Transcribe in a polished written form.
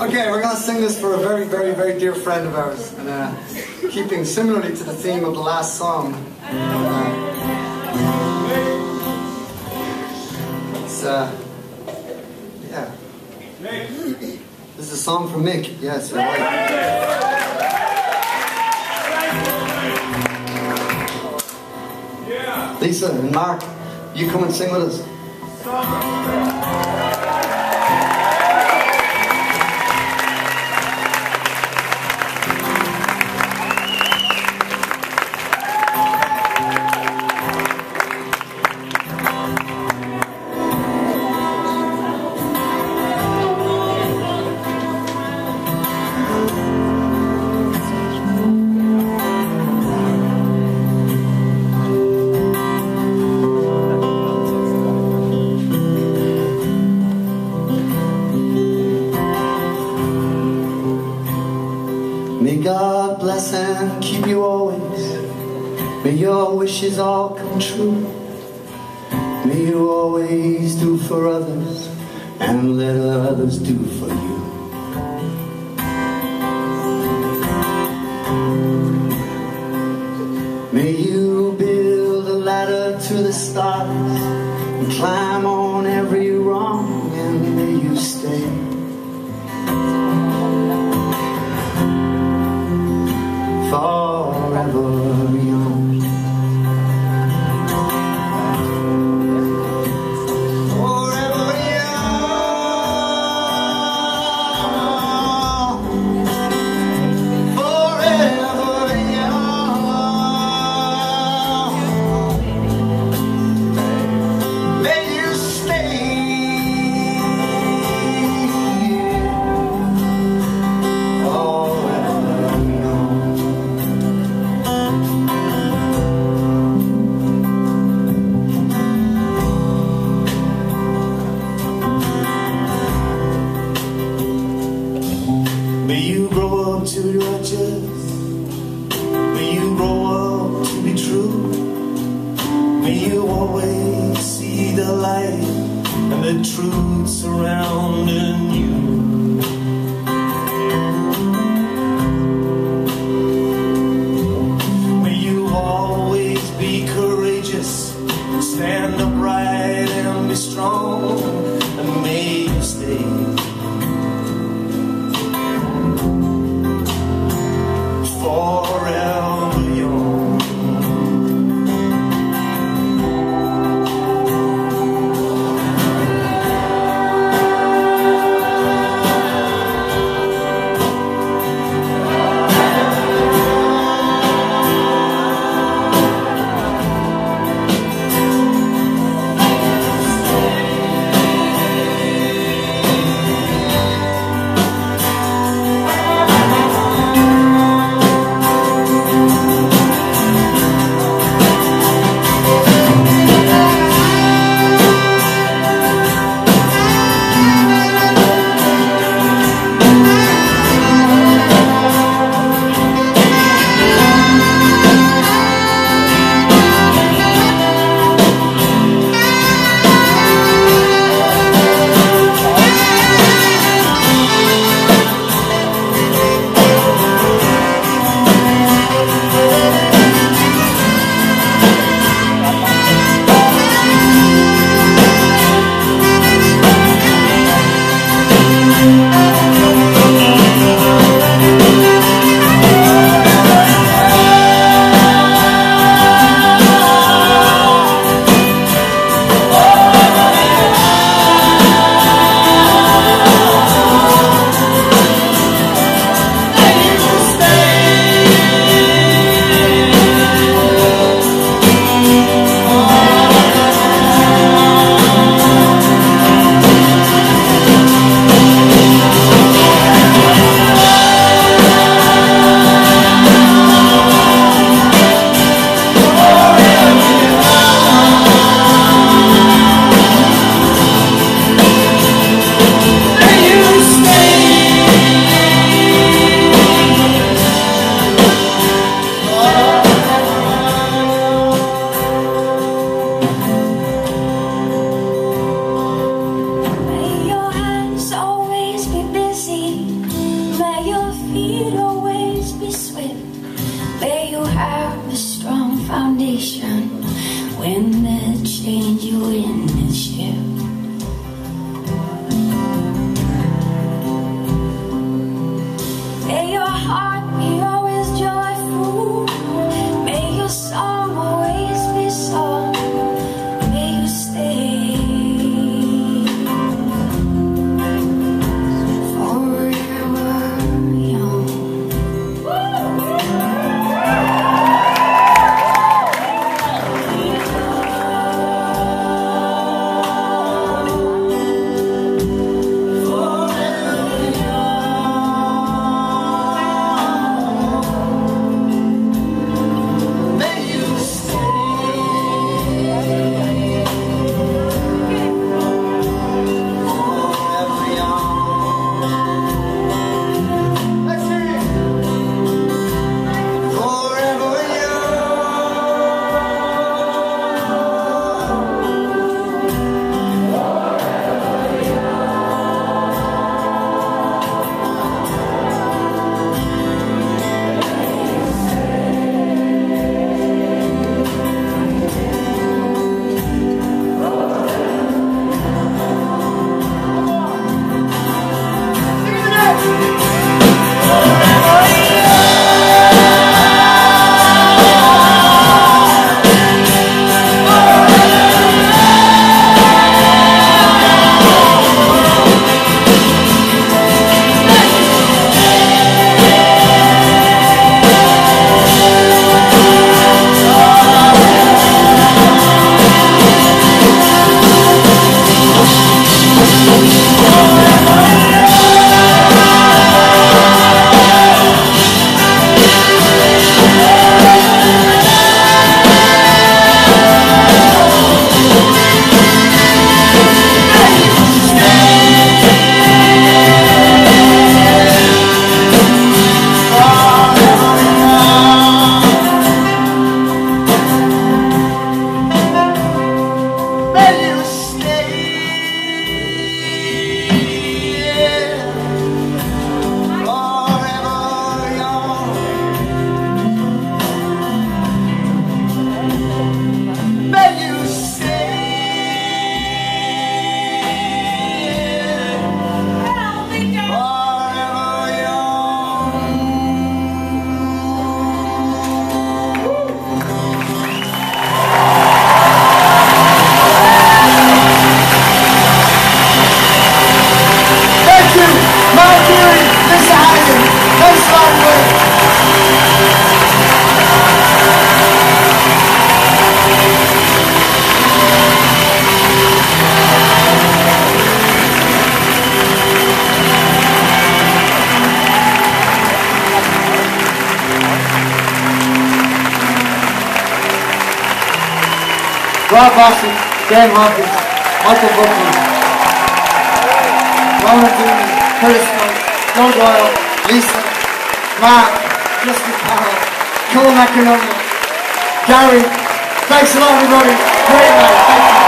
Okay, we're going to sing this for a very, very, very dear friend of ours. And keeping similarly to the theme of the last song. Yeah. This is a song from Mick. Yes, you're right. Lisa and Mark, you come and sing with us. Wishes all come true. May you always do for others and let others do for you. May you build a ladder to the stars and climb on every rung, and may you stay. Rob Basi, Dan Hopkins, Michael Bookman, Ronald Jimmy, Chris Scott, Noah Doyle, Lisa, Mark, Jessica Powell, Colin McEnroe, Gary. Thanks a lot, everybody. Great night. Thank you.